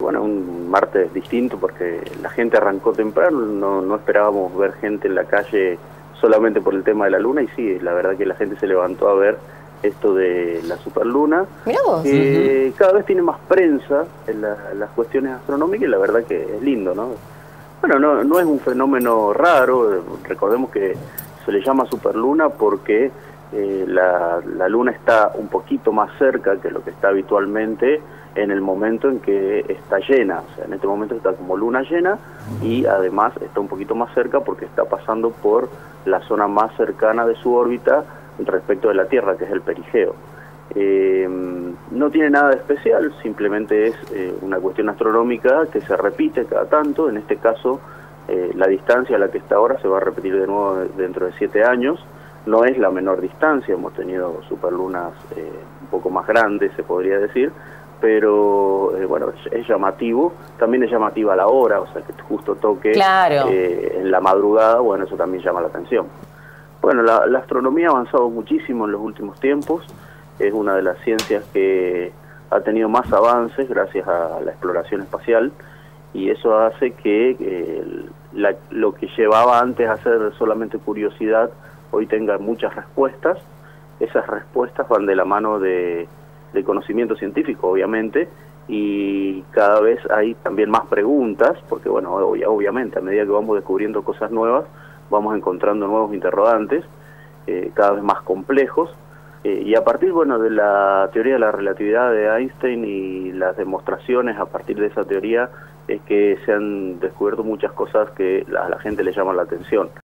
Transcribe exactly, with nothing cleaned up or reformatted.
Bueno, un martes distinto porque la gente arrancó temprano, no, no esperábamos ver gente en la calle solamente por el tema de la luna y sí, la verdad que la gente se levantó a ver esto de la superluna. Mirá vos. Eh, uh-huh. Cada vez tiene más prensa en la, las cuestiones astronómicas y la verdad que es lindo, ¿no? Bueno, no, no es un fenómeno raro, recordemos que se le llama superluna porque eh, la, la luna está un poquito más cerca que lo que está habitualmente en el momento en que está llena, o sea, en este momento está como luna llena y además está un poquito más cerca porque está pasando por la zona más cercana de su órbita respecto de la Tierra, que es el perigeo. Eh, no tiene nada de especial, simplemente es eh, una cuestión astronómica que se repite cada tanto, en este caso eh, la distancia a la que está ahora se va a repetir de nuevo dentro de siete años, no es la menor distancia, hemos tenido superlunas eh, un poco más grandes, se podría decir, pero eh, bueno, es llamativo, también es llamativa la hora, o sea que justo toque claro. eh, en la madrugada, bueno, eso también llama la atención. Bueno, la, la astronomía ha avanzado muchísimo en los últimos tiempos, es una de las ciencias que ha tenido más avances gracias a la exploración espacial y eso hace que eh, la, lo que llevaba antes a ser solamente curiosidad hoy tenga muchas respuestas, esas respuestas van de la mano de de conocimiento científico, obviamente, y cada vez hay también más preguntas, porque, bueno, ob obviamente, a medida que vamos descubriendo cosas nuevas, vamos encontrando nuevos interrogantes, eh, cada vez más complejos, eh, y a partir, bueno, de la teoría de la relatividad de Einstein y las demostraciones a partir de esa teoría, es que se han descubierto muchas cosas que a la gente le llaman la atención.